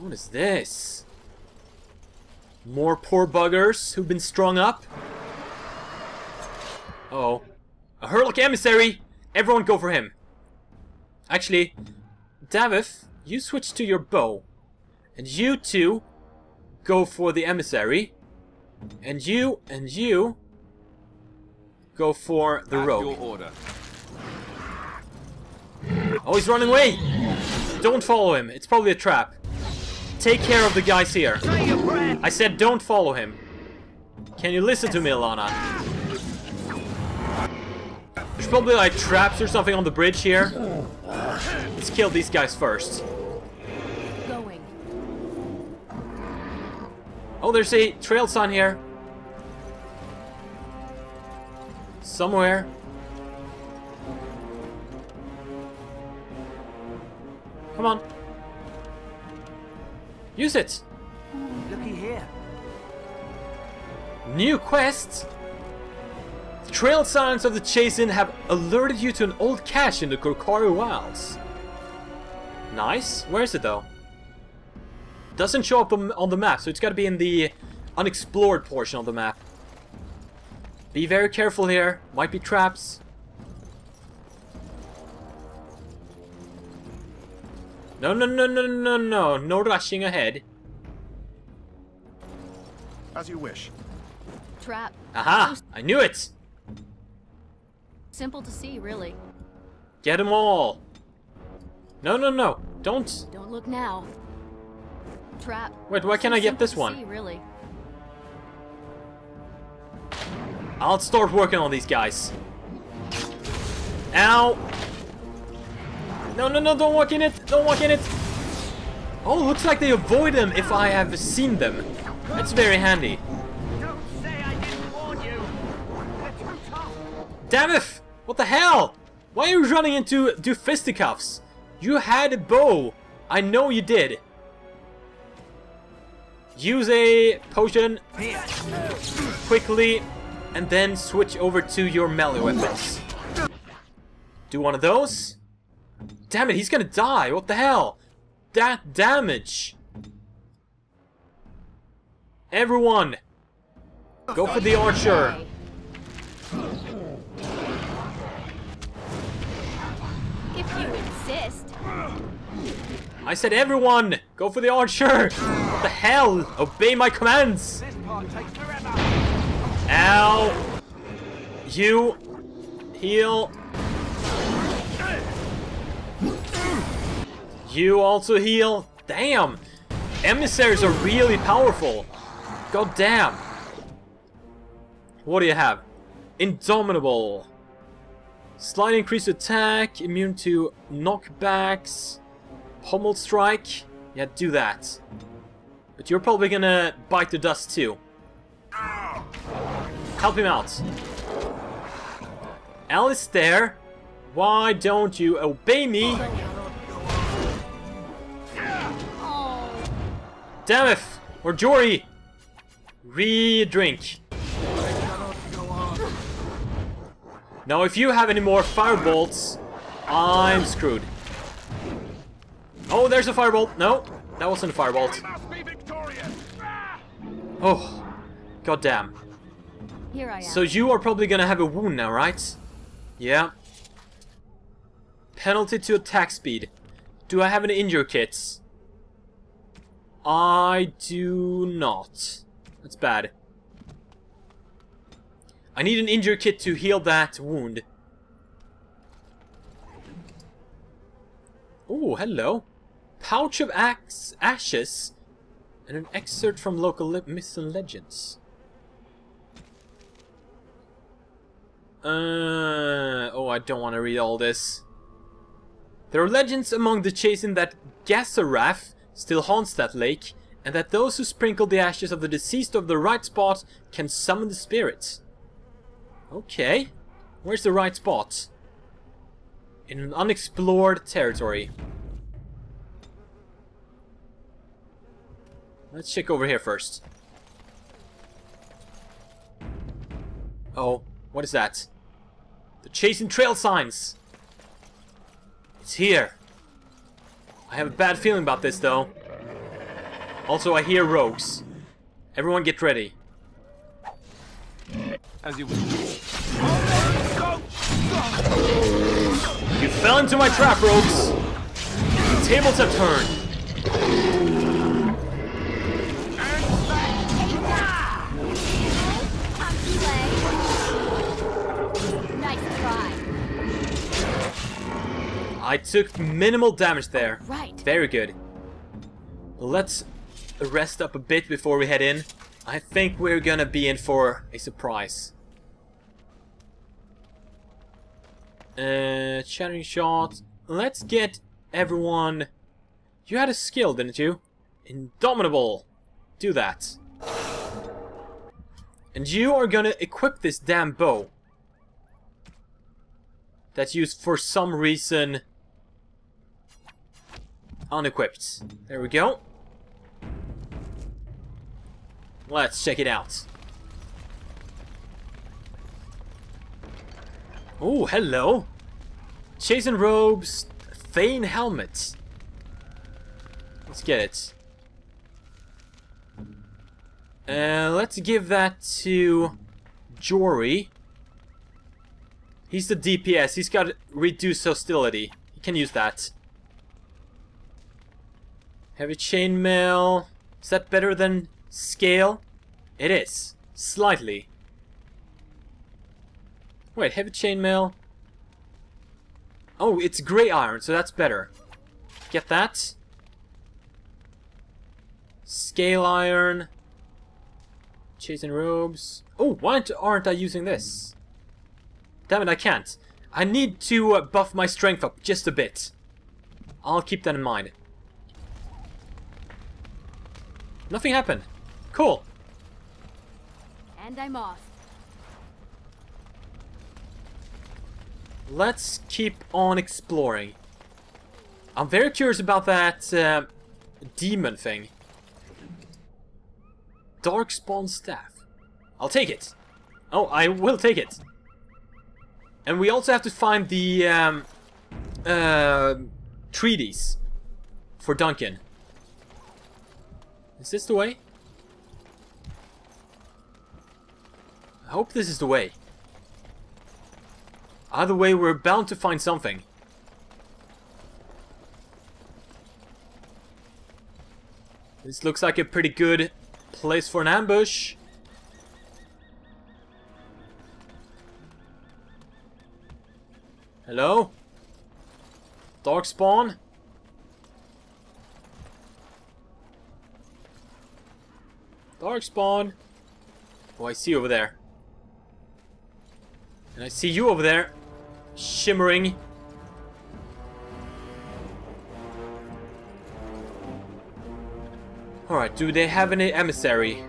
What is this? More poor buggers who've been strung up? Uh-oh. A Hurlock Emissary! Everyone go for him! Actually, Daveth, you switch to your bow. And you two go for the Emissary. And you go for the rogue. Order. Oh, he's running away! Don't follow him. It's probably a trap. Take care of the guys here. I said don't follow him. Can you listen to me, Alana? There's probably like traps or something on the bridge here. Let's kill these guys first. Oh, there's a trail sign here. Somewhere. Come on. Use it. Looky here. New quest. The trail signs of the Chasin have alerted you to an old cache in the Korcari Wilds. Nice. Where is it though? Doesn't show up on the map, so it's got to be in the unexplored portion of the map. Be very careful here. Might be traps. No, no, no, no, no, no. No rushing ahead. As you wish. Trap. Aha! I knew it! Simple to see, really. Get them all! No, no, no. Don't. Don't look now. Trap. Wait, why can't I get this one? Really. I'll start working on these guys. Ow! No, no, no, don't walk in it! Don't walk in it! Oh, looks like they avoid them if I have seen them. That's very handy. Don't say I didn't warn you! They're too tough! Daveth! What the hell? Why are you running into fisticuffs? You had a bow! I know you did. Use a potion quickly, and then switch over to your melee weapons. Do one of those. Damn it, he's gonna die. What the hell? That damage. Everyone, go for the archer. If you insist. I said everyone, go for the archer. What the hell? Obey my commands. Ow. You. Heal. You also heal. Damn! Emissaries are really powerful. God damn. What do you have? Indomitable. Slight increased attack. Immune to knockbacks. Pommel strike. Yeah, do that. But you're probably gonna bite the dust too. Help him out. Alistair, why don't you obey me? Daveth or Jory, re-drink. Now if you have any more firebolts, I'm screwed. Oh, there's a firebolt. No, that wasn't a firebolt. Oh, goddamn. Here I am. So you are probably gonna have a wound now, right? Yeah. Penalty to attack speed. Do I have any injury kits? I do not. That's bad. I need an injury kit to heal that wound. Oh, hello. Pouch of ashes and an excerpt from local myths and legends. Oh, I don't want to read all this. There are legends among the Chasin that Gassarath still haunts that lake, and that those who sprinkle the ashes of the deceased over the right spot can summon the spirits. Okay, where's the right spot? In an unexplored territory. Let's check over here first. Oh, what is that? The Chasing Trail signs! It's here! I have a bad feeling about this, though. Also, I hear rogues. Everyone get ready. As you will. You fell into my trap, rogues! The tables have turned. I took minimal damage there. Right. Very good. Let's rest up a bit before we head in. I think we're gonna be in for a surprise. Shattering shot. Let's get everyone... You had a skill, didn't you? Indomitable. Do that. And you are gonna equip this damn bow. That's used for some reason... unequipped. There we go. Let's check it out. Oh, hello. Chasen Robes, Thane Helmet. Let's get it. Let's give that to Jory. He's the DPS. He's got reduced hostility. He can use that. Heavy chainmail. Is that better than scale? It is. Slightly. Wait, heavy chainmail. Oh, it's grey iron, so that's better. Get that. Scale iron. Chasind robes. Oh, why aren't I using this? Damn it, I can't. I need to buff my strength up just a bit. I'll keep that in mind. Nothing happened. Cool. And I'm off. Let's keep on exploring. I'm very curious about that demon thing. Darkspawn staff. I'll take it. Oh, I will take it. And we also have to find the treaties for Duncan. Is this the way? I hope this is the way. Either way, we're bound to find something. This looks like a pretty good place for an ambush. Hello? Darkspawn? Darkspawn. Oh, I see you over there. And I see you over there. Shimmering. Alright, do they have an emissary?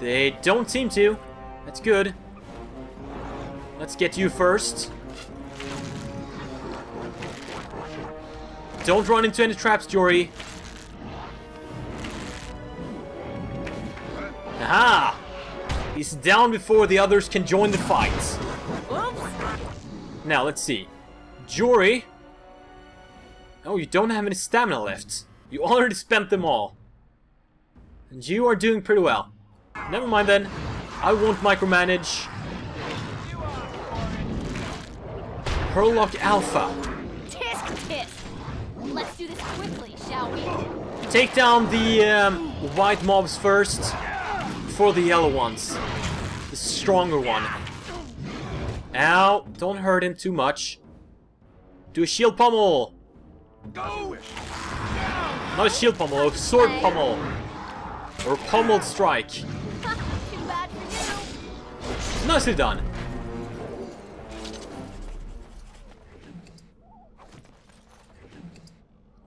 They don't seem to. That's good. Let's get you first. Don't run into any traps, Jory. Aha! He's down before the others can join the fight. Oops. Now, let's see. Jory. Oh, you don't have any stamina left. You already spent them all. And you are doing pretty well. Never mind then. I won't micromanage. Hurlock Alpha. Tisk tisk. Let's do this quickly, shall we? Take down the white mobs first. For the yellow ones. The stronger one. Ow. Don't hurt him too much. Do a shield pummel. Go. Not a shield pummel, a sword pummel. Or pummeled strike. Too bad for you. Nicely done.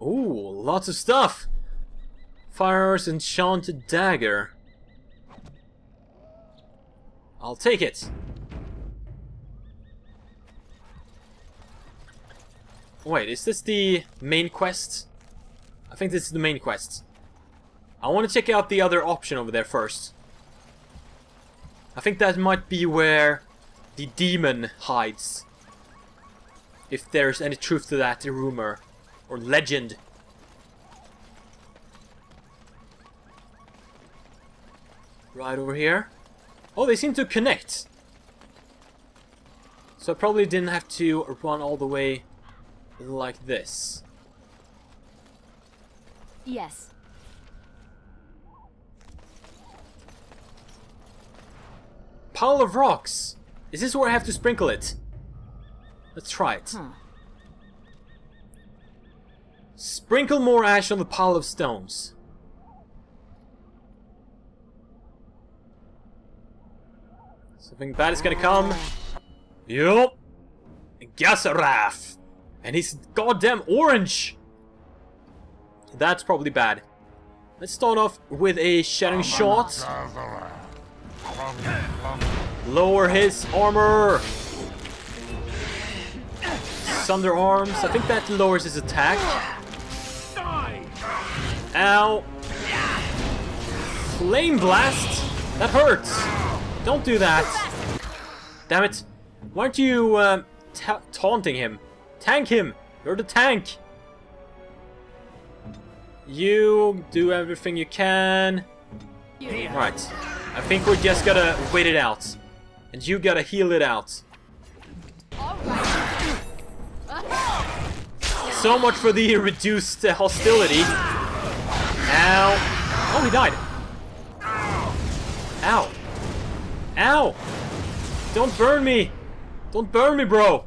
Ooh, lots of stuff. Fires enchanted dagger. I'll take it. Wait, is this the main quest? I think this is the main quest. I want to check out the other option over there first. I think that might be where the demon hides. If there's any truth to that rumor or legend. Right over here. Oh, they seem to connect. So I probably didn't have to run all the way like this. Yes. Pile of rocks. Is this where I have to sprinkle it? Let's try it. Huh. Sprinkle more ash on the pile of stones. Something bad is gonna come. Yup. Gassarath. And he's goddamn orange. That's probably bad. Let's start off with a shattering shot. Lower his armor. Sunder arms. I think that lowers his attack. Ow. Flame blast. That hurts. Don't do that. Damn it. Why aren't you taunting him? Tank him. You're the tank. You do everything you can. Yeah. Alright. I think we're just gonna wait it out. And you gotta heal it out. Right. So much for the reduced hostility. Ow. Oh, he died. Ow. Ow. Don't burn me. Don't burn me, bro.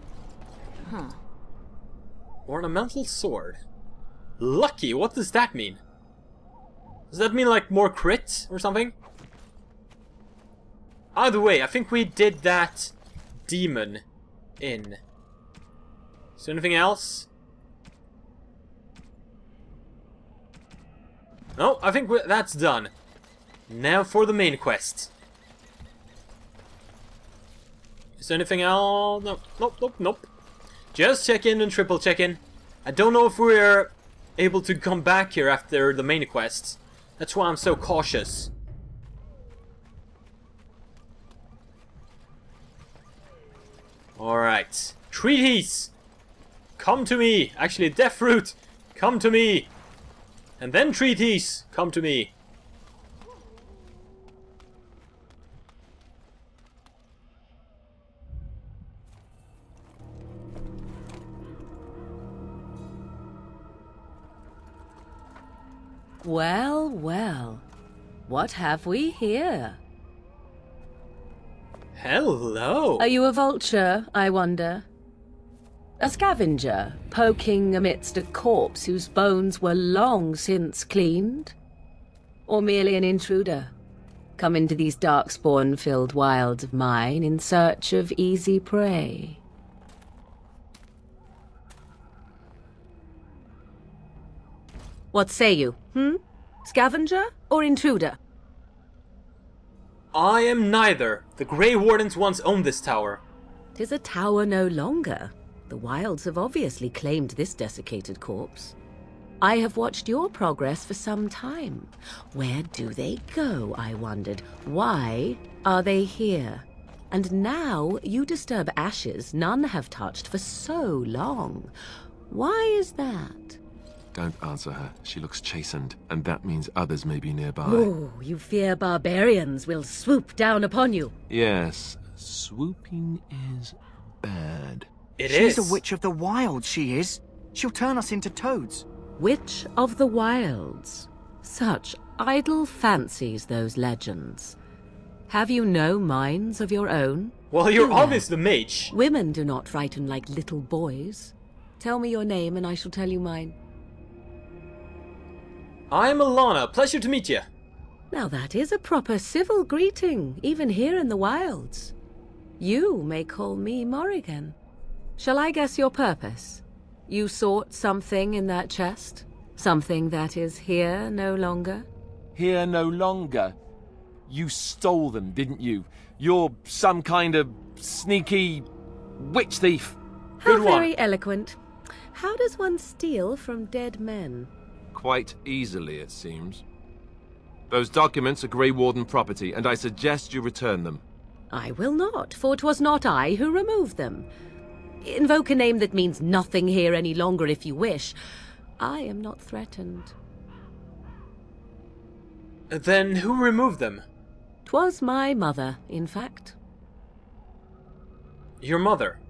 Huh. Ornamental sword. Lucky, what does that mean? Does that mean like more crit or something? Either way, I think we did that demon in. Is there anything else? No, I think that's done. Now for the main quest. Is there anything else? No, nope, nope, nope. Just check in and triple check in. I don't know if we're able to come back here after the main quest. That's why I'm so cautious. Alright. Treaties! Come to me! Actually, Death Root! Come to me! And then treaties! Come to me! Well, well. What have we here? Hello! Are you a vulture, I wonder? A scavenger, poking amidst a corpse whose bones were long since cleaned? Or merely an intruder, come into these darkspawn-filled wilds of mine in search of easy prey? What say you, hmm? Scavenger or intruder? I am neither. The Grey Wardens once owned this tower. 'Tis a tower no longer. The wilds have obviously claimed this desiccated corpse. I have watched your progress for some time. Where do they go, I wondered? Why are they here? And now you disturb ashes none have touched for so long. Why is that? Don't answer her. She looks chastened, and that means others may be nearby. Oh, you fear barbarians will swoop down upon you. Yes, swooping is bad. She's a witch of the wilds, she is. She'll turn us into toads. Witch of the wilds. Such idle fancies, those legends. Have you no minds of your own? Well, you're always the mage. Women do not frighten like little boys. Tell me your name and I shall tell you mine. I'm Alana. Pleasure to meet you. Now that is a proper civil greeting, even here in the wilds. You may call me Morrigan. Shall I guess your purpose? You sought something in that chest? Something that is here no longer? Here no longer? You stole them, didn't you? You're some kind of sneaky witch thief. How very eloquent. How does one steal from dead men? Quite easily, it seems. Those documents are Grey Warden property, and I suggest you return them. I will not, for 'twas not I who removed them. Invoke a name that means nothing here any longer if you wish. I am not threatened. Then who removed them? 'Twas my mother, in fact. Your mother?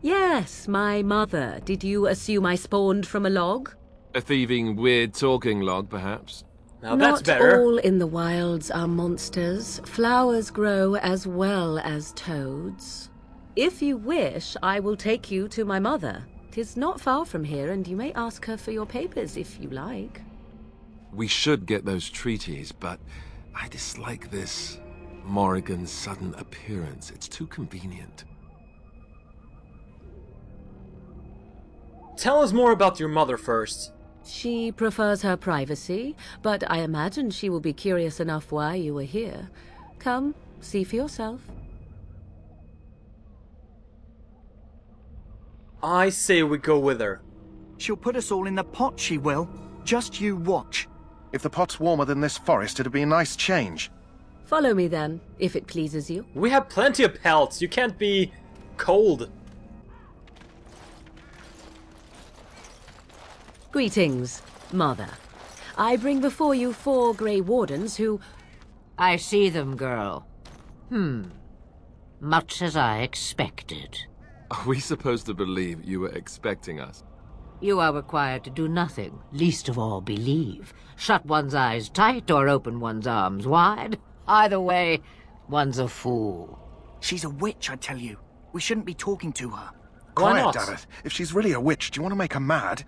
Yes, my mother. Did you assume I spawned from a log? A thieving, weird-talking log, perhaps. Now that's better. Not all in the wilds are monsters. Flowers grow as well as toads. If you wish, I will take you to my mother. 'Tis not far from here, and you may ask her for your papers if you like. We should get those treaties, but I dislike this Morrigan's sudden appearance. It's too convenient. Tell us more about your mother first. She prefers her privacy, but I imagine she will be curious enough why you were here. Come, see for yourself. I say we go with her. She'll put us all in the pot, she will. Just you watch. If the pot's warmer than this forest, it'd be a nice change. Follow me then, if it pleases you. We have plenty of pelts. You can't be cold. Greetings, Mother. I bring before you 4 Grey Wardens who... I see them, girl. Much as I expected. Are we supposed to believe you were expecting us? You are required to do nothing, least of all believe. Shut one's eyes tight or open one's arms wide. Either way, one's a fool. She's a witch, I tell you. We shouldn't be talking to her. Quiet, Daveth. If she's really a witch, do you want to make her mad?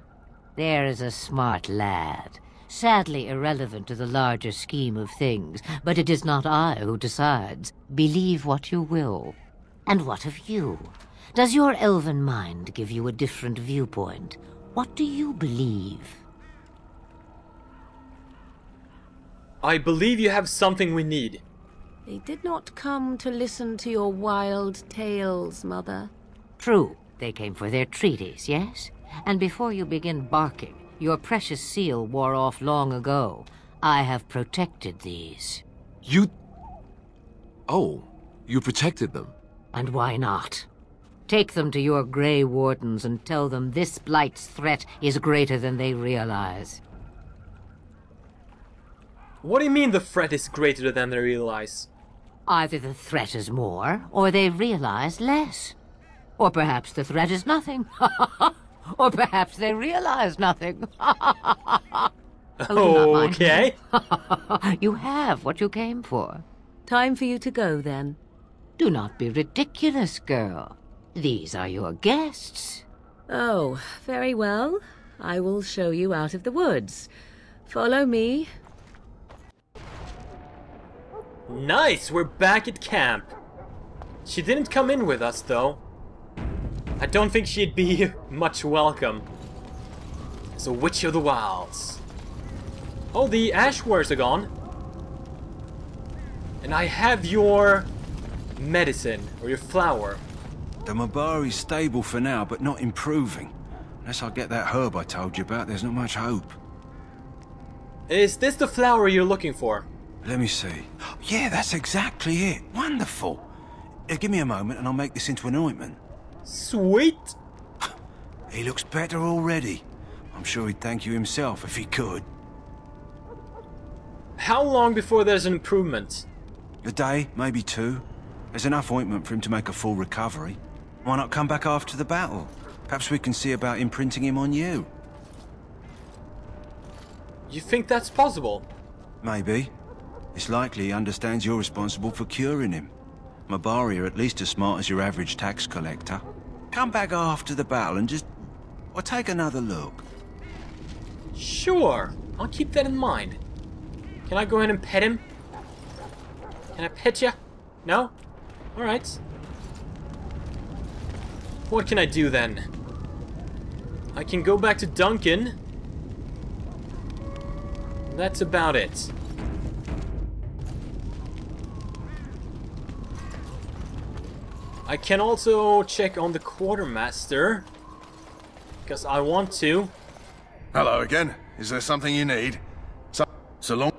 There is a smart lad. Sadly irrelevant to the larger scheme of things, but it is not I who decides. Believe what you will. And what of you? Does your elven mind give you a different viewpoint? What do you believe? I believe you have something we need. They did not come to listen to your wild tales, Mother. True. They came for their treaties, yes? And before you begin barking, your precious seal wore off long ago. I have protected these. You... Oh, you protected them? And why not? Take them to your Grey Wardens and tell them this blight's threat is greater than they realize. What do you mean the threat is greater than they realize? Either the threat is more, or they realize less. Or perhaps the threat is nothing. Or perhaps they realize nothing. Okay. You have what you came for. Time for you to go, then. Do not be ridiculous, girl. These are your guests. Oh, very well. I will show you out of the woods. Follow me. Nice! We're back at camp. She didn't come in with us, though. I don't think she'd be much welcome. It's a witch of the wilds. Oh, the ashwares are gone. And I have your medicine, or your flower. The Mabari's stable for now, but not improving. Unless I get that herb I told you about, there's not much hope. Is this the flower you're looking for? Let me see. Yeah, that's exactly it. Wonderful. Give me a moment and I'll make this into an ointment. Sweet. He looks better already. I'm sure he'd thank you himself if he could. How long before there's an improvement? A day, maybe 2. There's enough ointment for him to make a full recovery. Why not come back after the battle? Perhaps we can see about imprinting him on you. You think that's possible? Maybe. It's likely he understands you're responsible for curing him. Mabari are at least as smart as your average tax collector. Come back after the battle and just... or take another look. Sure. I'll keep that in mind. Can I go in and pet him? Can I pet you? No? Alright. What can I do then? I can go back to Duncan. That's about it. I can also check on the quartermaster. Because I want to. Hello again. Is there something you need? So long.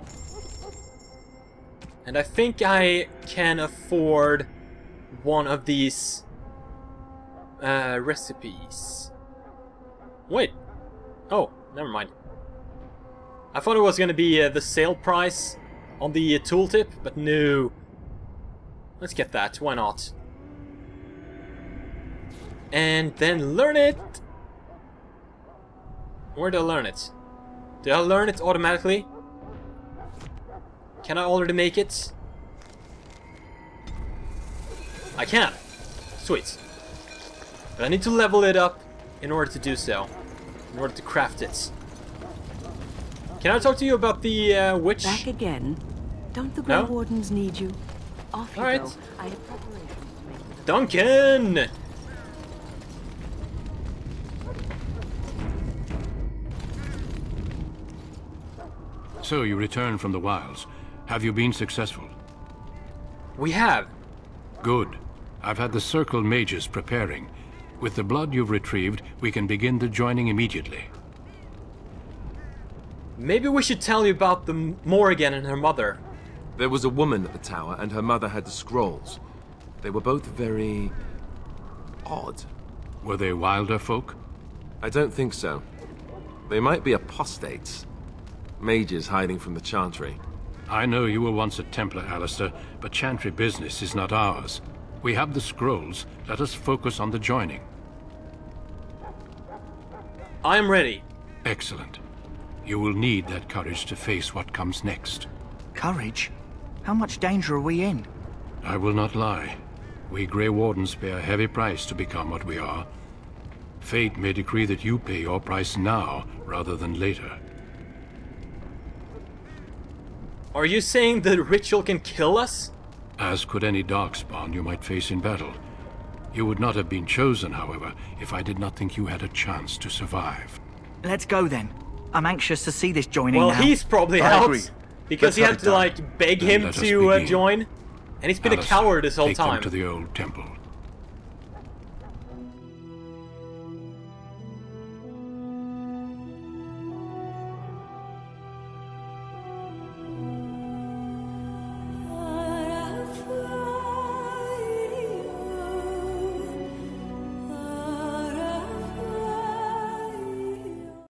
And I think I can afford one of these recipes. Wait. Oh, never mind. I thought it was going to be the sale price on the tooltip, but no. Let's get that, why not? And then learn it! Where do I learn it? Do I learn it automatically? Can I already make it? I can! Sweet. But I need to level it up in order to do so. In order to craft it. Can I talk to you about the witch? Back again. Don't the Grey Wardens need you? Off you go. I have preparations to make. Duncan! So you return from the wilds. Have you been successful? We have. Good. I've had the Circle Mages preparing. With the blood you've retrieved, we can begin the joining immediately. Maybe we should tell you about the Morrigan and her mother. There was a woman at the tower, and her mother had the scrolls. They were both very odd. Were they wilder folk? I don't think so. They might be apostates. Mages hiding from the Chantry. I know you were once a Templar, Alistair, but Chantry business is not ours. We have the scrolls. Let us focus on the joining. I am ready. Excellent. You will need that courage to face what comes next. Courage? How much danger are we in? I will not lie. We Grey Wardens pay a heavy price to become what we are. Fate may decree that you pay your price now rather than later. Are you saying the ritual can kill us? As could any Darkspawn you might face in battle. You would not have been chosen, however, if I did not think you had a chance to survive. Let's go then. I'm anxious to see this joining now. Well, he's probably out because he had to like beg him to join, and he's been a coward this whole time. Take them to the old temple.